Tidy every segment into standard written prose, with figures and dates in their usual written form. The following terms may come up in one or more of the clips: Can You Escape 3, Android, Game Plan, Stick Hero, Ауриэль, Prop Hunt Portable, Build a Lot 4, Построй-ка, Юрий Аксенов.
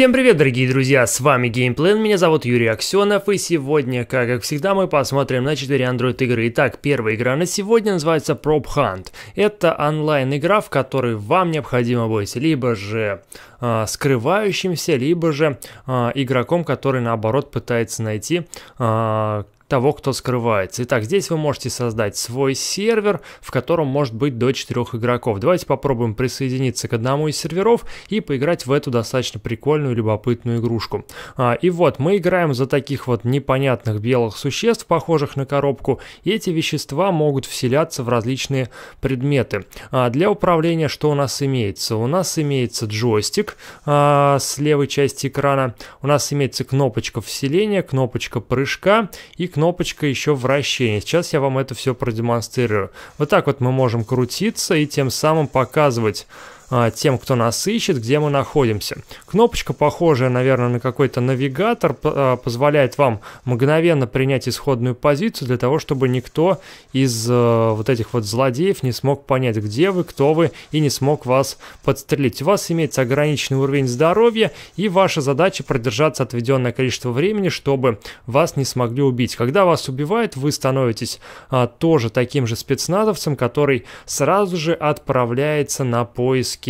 Всем привет, дорогие друзья, с вами Game Plan, меня зовут Юрий Аксенов, и сегодня, как всегда, мы посмотрим на 4 Android игры. Итак, первая игра на сегодня называется Prop Hunt. Это онлайн игра, в которой вам необходимо быть либо же скрывающимся, либо же игроком, который наоборот пытается найти того, кто скрывается. Итак, здесь вы можете создать свой сервер, в котором может быть до 4 игроков. Давайте попробуем присоединиться к одному из серверов и поиграть в эту достаточно прикольную, любопытную игрушку. И вот, мы играем за таких вот непонятных белых существ, похожих на коробку, и эти вещества могут вселяться в различные предметы. Для управления что у нас имеется? У нас имеется джойстик с левой части экрана, у нас имеется кнопочка вселения, кнопочка прыжка и кнопочка еще вращения. Сейчас я вам это все продемонстрирую. Вот так вот мы можем крутиться и тем самым показывать тем, кто нас ищет, где мы находимся. Кнопочка, похожая, наверное, на какой-то навигатор, позволяет вам мгновенно принять исходную позицию для того, чтобы никто из вот этих вот злодеев не смог понять, где вы, кто вы, и не смог вас подстрелить. У вас имеется ограниченный уровень здоровья, и ваша задача продержаться отведенное количество времени, чтобы вас не смогли убить. Когда вас убивают, вы становитесь тоже таким же спецназовцем, который сразу же отправляется на поиски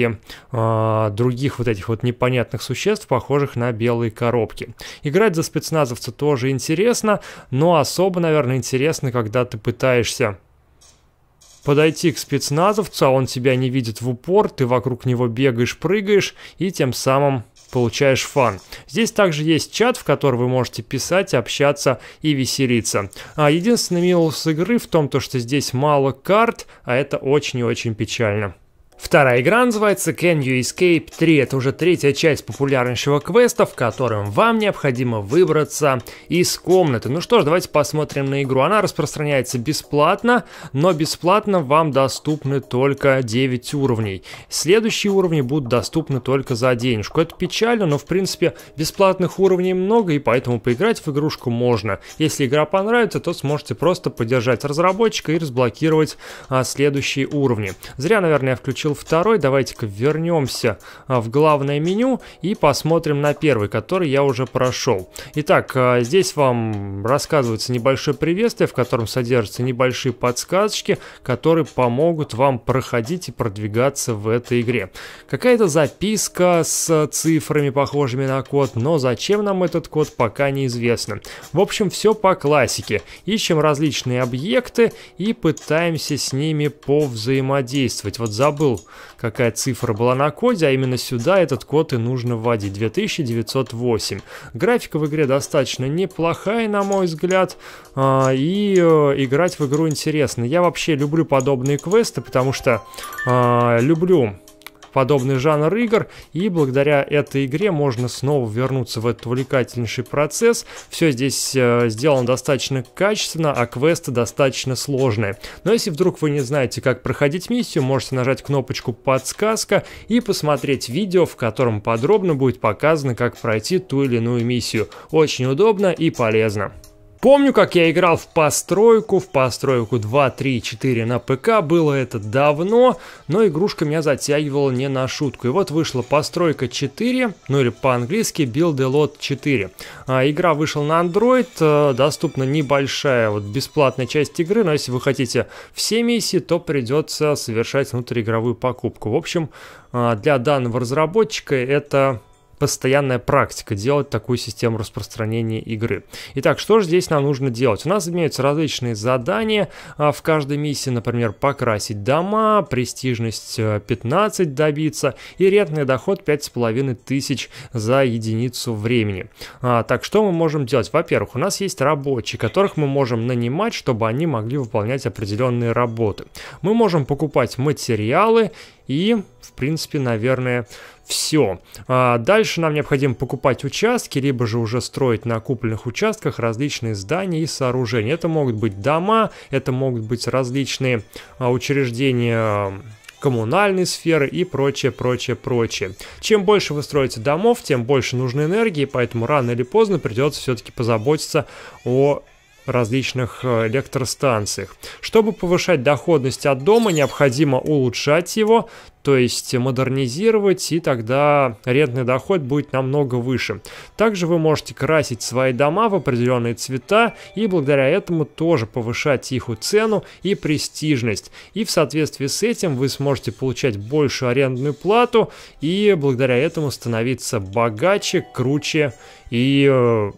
других вот этих вот непонятных существ, похожих на белые коробки. Играть за спецназовца тоже интересно, но особо, наверное, интересно, когда ты пытаешься подойти к спецназовцу, а он тебя не видит в упор, ты вокруг него бегаешь, прыгаешь и тем самым получаешь фан. Здесь также есть чат, в который вы можете писать, общаться и веселиться. Единственный минус игры в том, что здесь мало карт, а это очень и очень печально. Вторая игра называется Can You Escape 3. Это уже третья часть популярнейшего квеста, в котором вам необходимо выбраться из комнаты. Ну что ж, давайте посмотрим на игру. Она распространяется бесплатно, но бесплатно вам доступны только 9 уровней. Следующие уровни будут доступны только за денежку. Это печально, но в принципе бесплатных уровней много, и поэтому поиграть в игрушку можно. Если игра понравится, то сможете просто поддержать разработчика и разблокировать следующие уровни. Зря, наверное, я включил второй. Давайте-ка вернемся в главное меню и посмотрим на первый, который я уже прошел. Итак, здесь вам рассказывается небольшое приветствие, в котором содержатся небольшие подсказочки, которые помогут вам проходить и продвигаться в этой игре. Какая-то записка с цифрами, похожими на код, но зачем нам этот код, пока неизвестно. В общем, все по классике. Ищем различные объекты и пытаемся с ними повзаимодействовать. Вот забыл, какая цифра была на коде, а именно сюда этот код и нужно вводить. 2908. Графика в игре достаточно неплохая, на мой взгляд, и играть в игру интересно. Я вообще люблю подобные квесты, потому что люблю подобный жанр игр, и благодаря этой игре можно снова вернуться в этот увлекательнейший процесс. Все здесь сделано достаточно качественно, а квесты достаточно сложные. Но если вдруг вы не знаете, как проходить миссию, можете нажать кнопочку «Подсказка» и посмотреть видео, в котором подробно будет показано, как пройти ту или иную миссию. Очень удобно и полезно. Помню, как я играл в постройку 2, 3, 4 на ПК, было это давно, но игрушка меня затягивала не на шутку. И вот вышла постройка 4, ну или по-английски Build a Lot 4. Игра вышла на Android, доступна небольшая вот бесплатная часть игры, но если вы хотите все миссии, то придется совершать внутриигровую покупку. В общем, для данного разработчика это постоянная практика делать такую систему распространения игры. Итак, что же здесь нам нужно делать? У нас имеются различные задания в каждой миссии, например, покрасить дома, престижность 15 добиться и рентный доход 5500 за единицу времени. Так, что мы можем делать? Во-первых, у нас есть рабочие, которых мы можем нанимать, чтобы они могли выполнять определенные работы. Мы можем покупать материалы и, в принципе, наверное, все. Дальше нам необходимо покупать участки, либо же уже строить на купленных участках различные здания и сооружения. Это могут быть дома, это могут быть различные учреждения коммунальной сферы и прочее, прочее, прочее. Чем больше вы строите домов, тем больше нужно энергии, поэтому рано или поздно придется все-таки позаботиться о различных электростанциях. Чтобы повышать доходность от дома, необходимо улучшать его, то есть модернизировать, и тогда рентный доход будет намного выше. Также вы можете красить свои дома в определенные цвета и благодаря этому тоже повышать их цену и престижность. И в соответствии с этим вы сможете получать большую арендную плату и благодаря этому становиться богаче, круче и,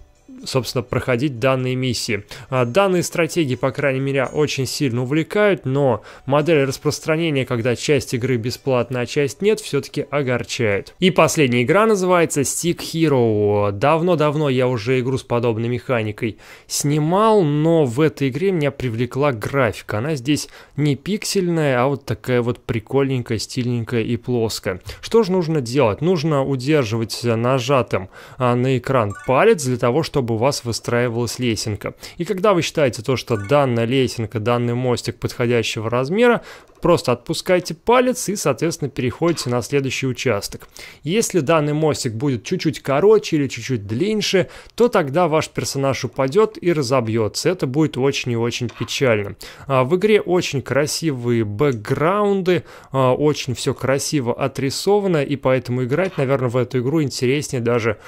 собственно, проходить данные миссии. Данные стратегии, по крайней мере, очень сильно увлекают, но модель распространения, когда часть игры бесплатна, а часть нет, все-таки огорчает. И последняя игра называется Stick Hero. Давно-давно я уже игру с подобной механикой снимал, но в этой игре меня привлекла графика. Она здесь не пиксельная, а вот такая вот прикольненькая, стильненькая и плоская. Что же нужно делать? Нужно удерживать нажатым на экран палец для того, чтобы у вас выстраивалась лесенка. И когда вы считаете то, что данная лесенка, данный мостик подходящего размера, просто отпускайте палец и, соответственно, переходите на следующий участок. Если данный мостик будет чуть-чуть короче или чуть-чуть длиннее, то тогда ваш персонаж упадет и разобьется. Это будет очень и очень печально. В игре очень красивые бэкграунды, очень все красиво отрисовано, и поэтому играть, наверное, в эту игру интереснее даже,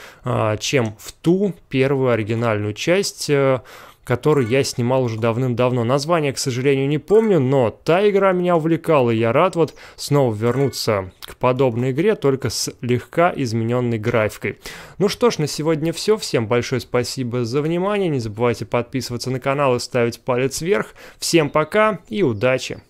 чем в ту первую оригинальную часть, который я снимал уже давным-давно. Название, к сожалению, не помню, но та игра меня увлекала, и я рад вот снова вернуться к подобной игре, только с слегка измененной графикой. Ну что ж, на сегодня все. Всем большое спасибо за внимание. Не забывайте подписываться на канал и ставить палец вверх. Всем пока и удачи!